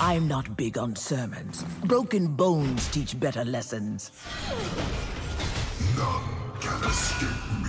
I'm not big on sermons. Broken bones teach better lessons. None can escape me.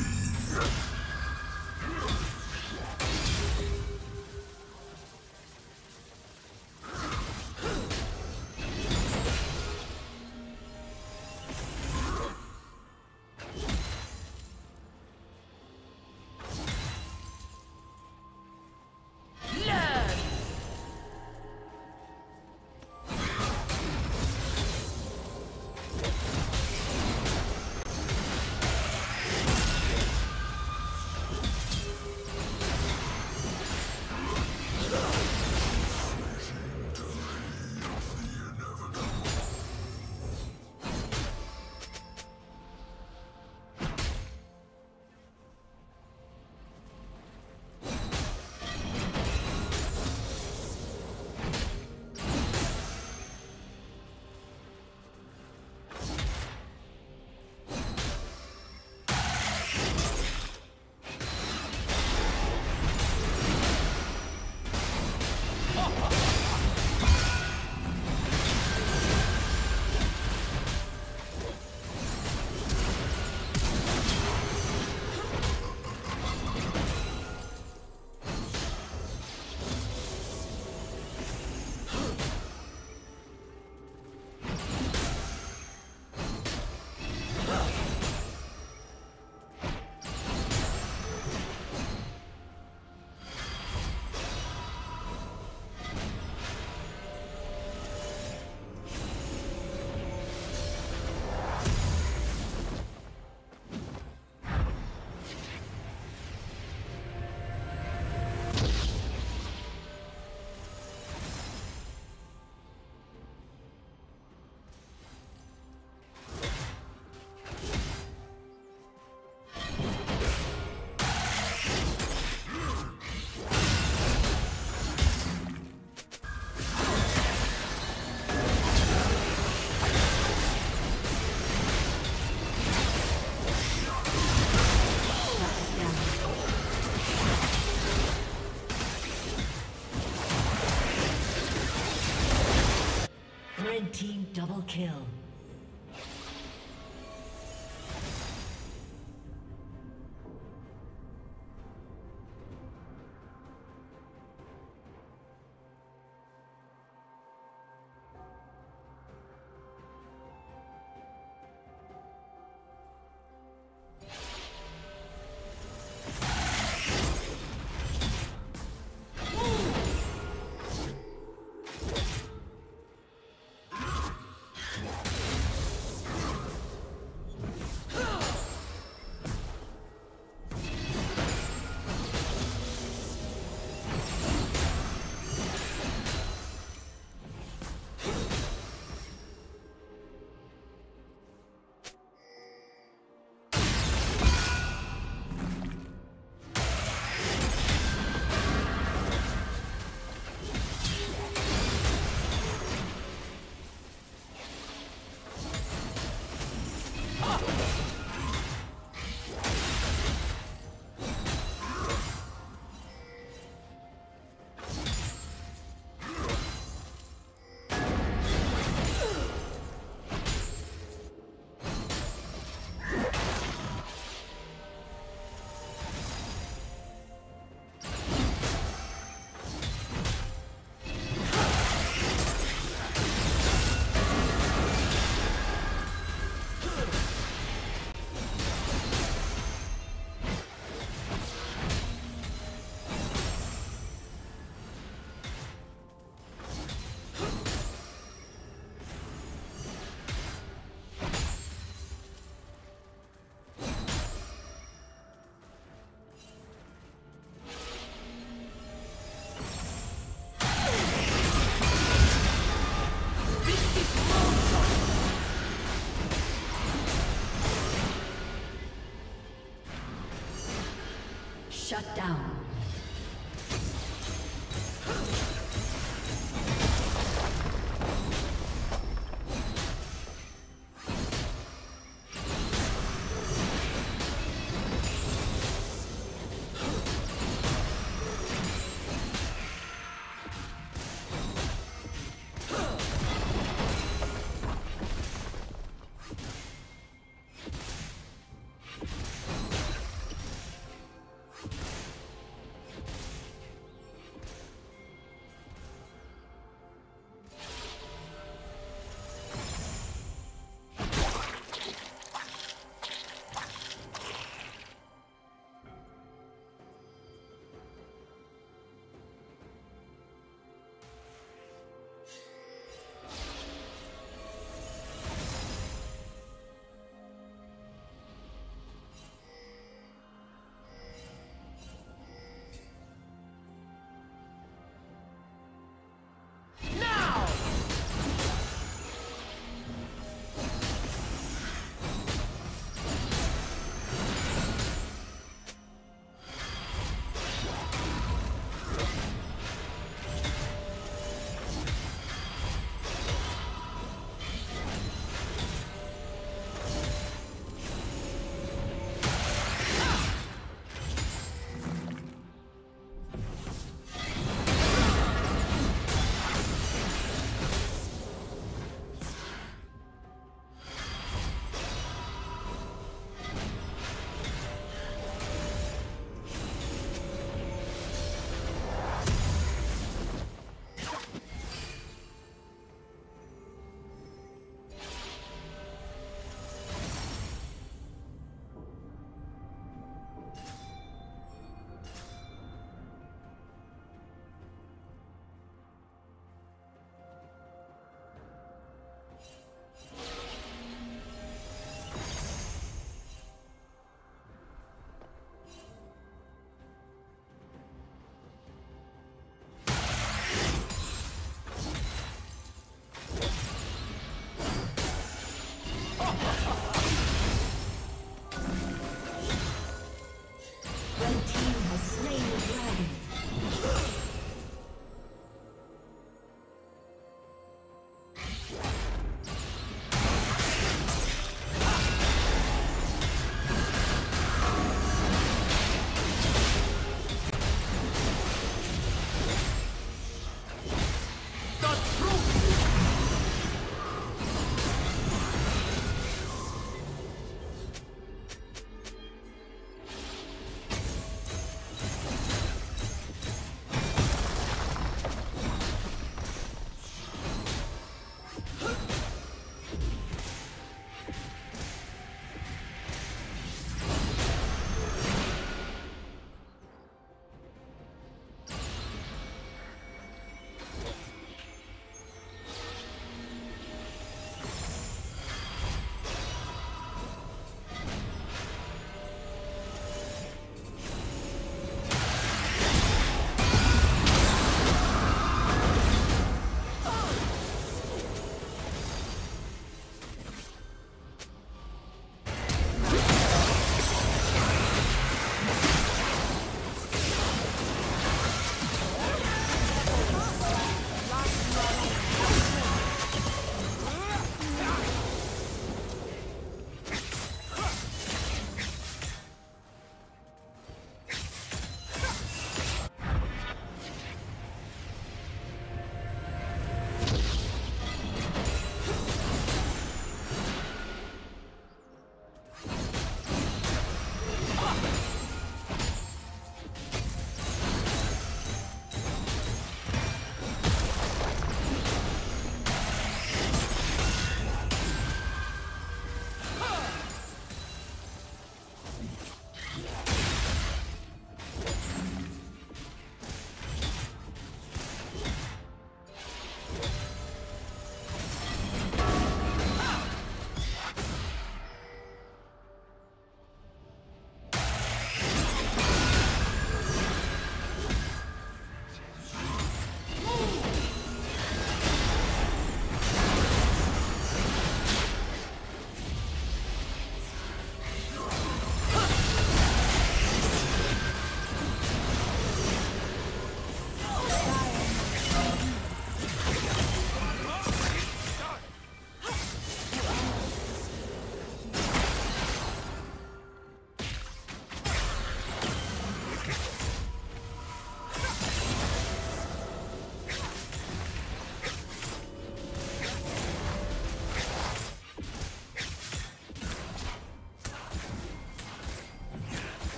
Team double kill.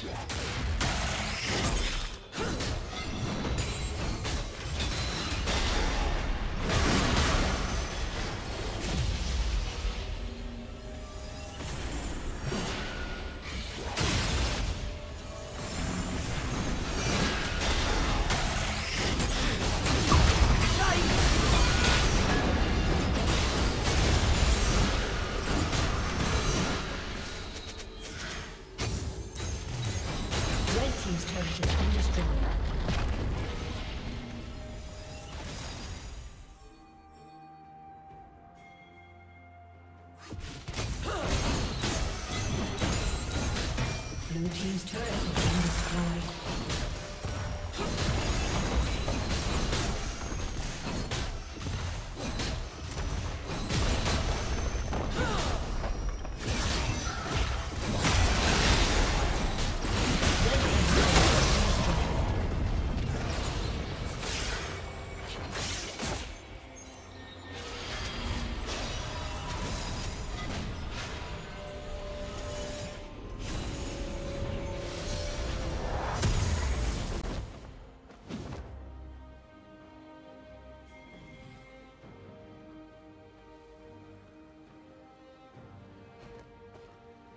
Blue team's turret has been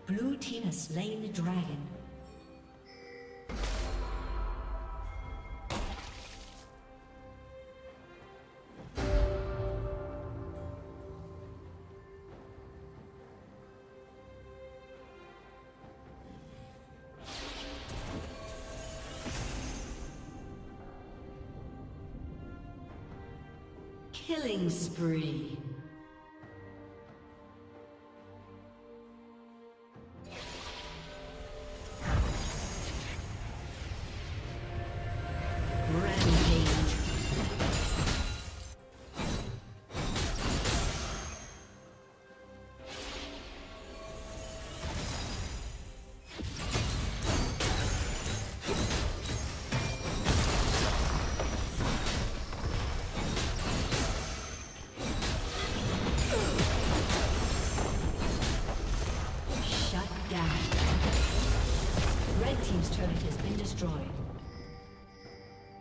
Blue team has slain the dragon. Killing spree.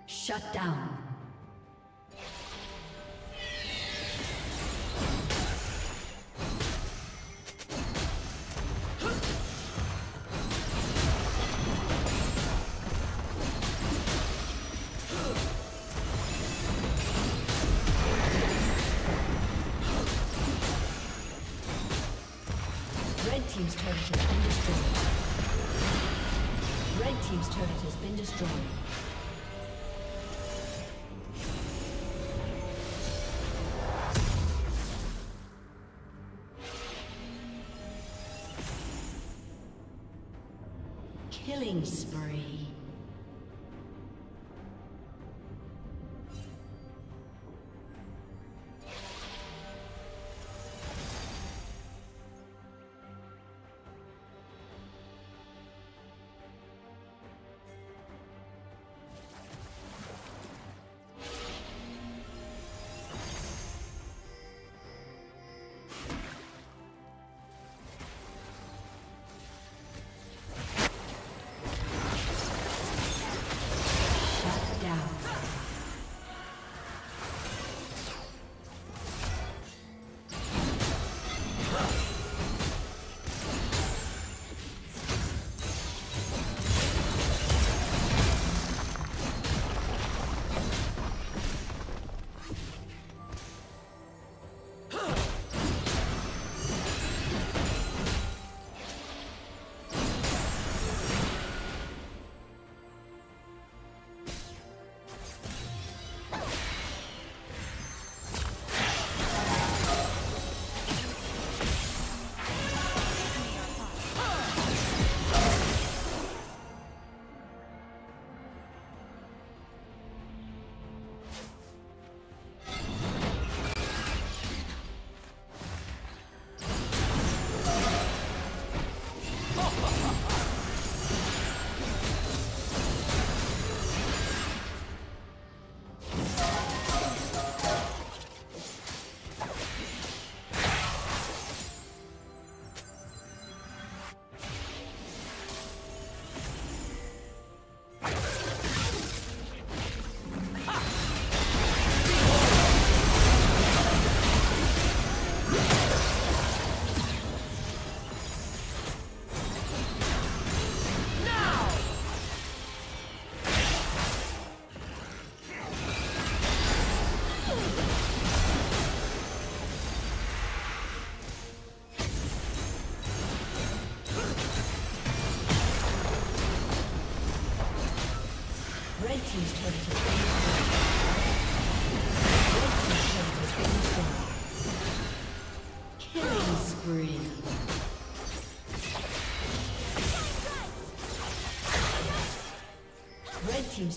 Shut down. Red team's turret has been destroyed. Red team's turret has been destroyed. Killing spree. team's turret has been destroyed. Killing spree. Red team's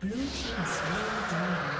Blue team slain dragon.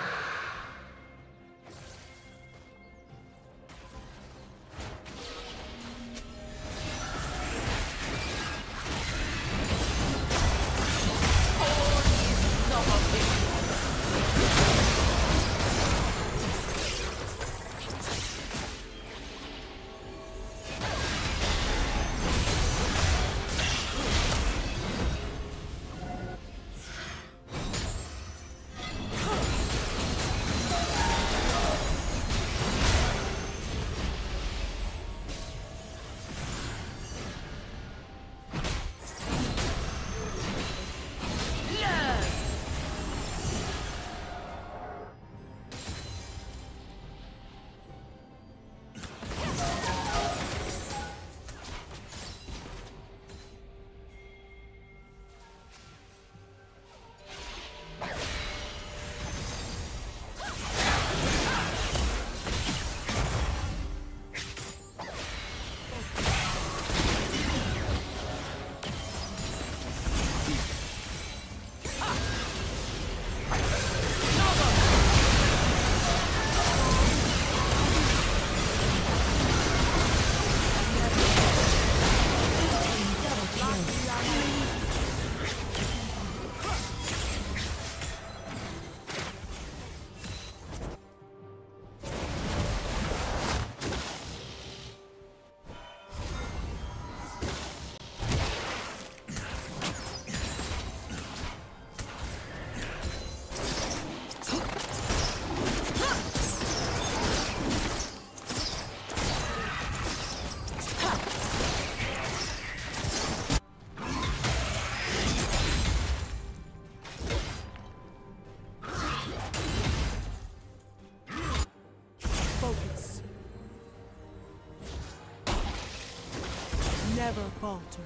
never falter.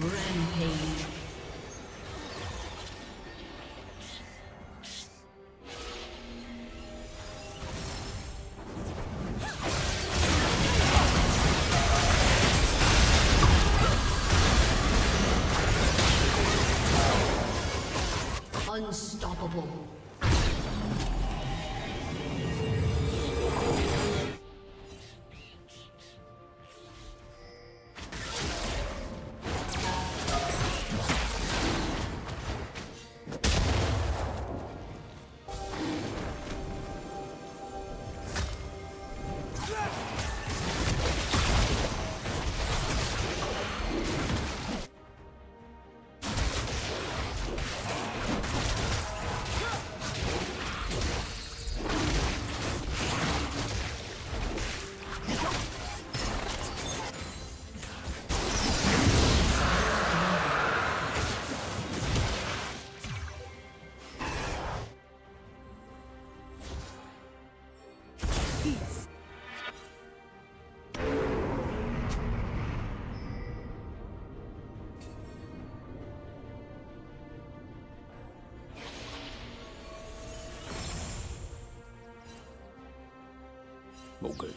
Rampage. Unstoppable. No good.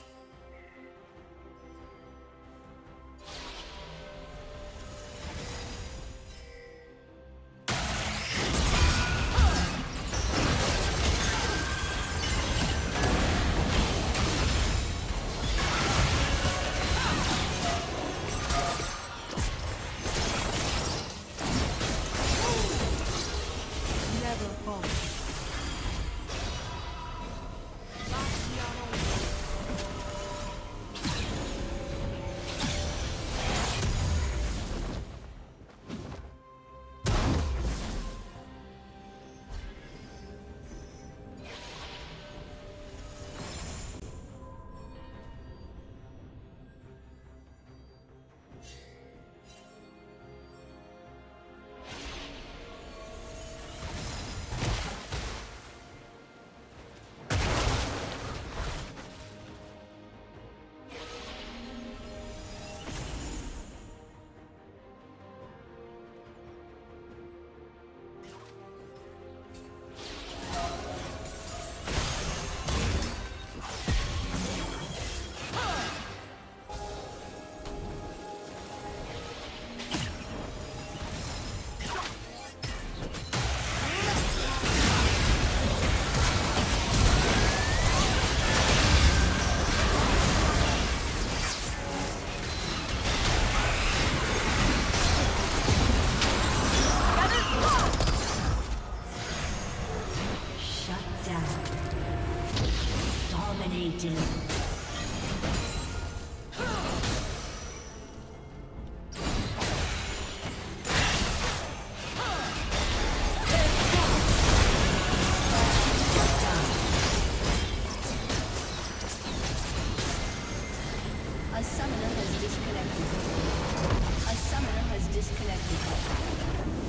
disconnected.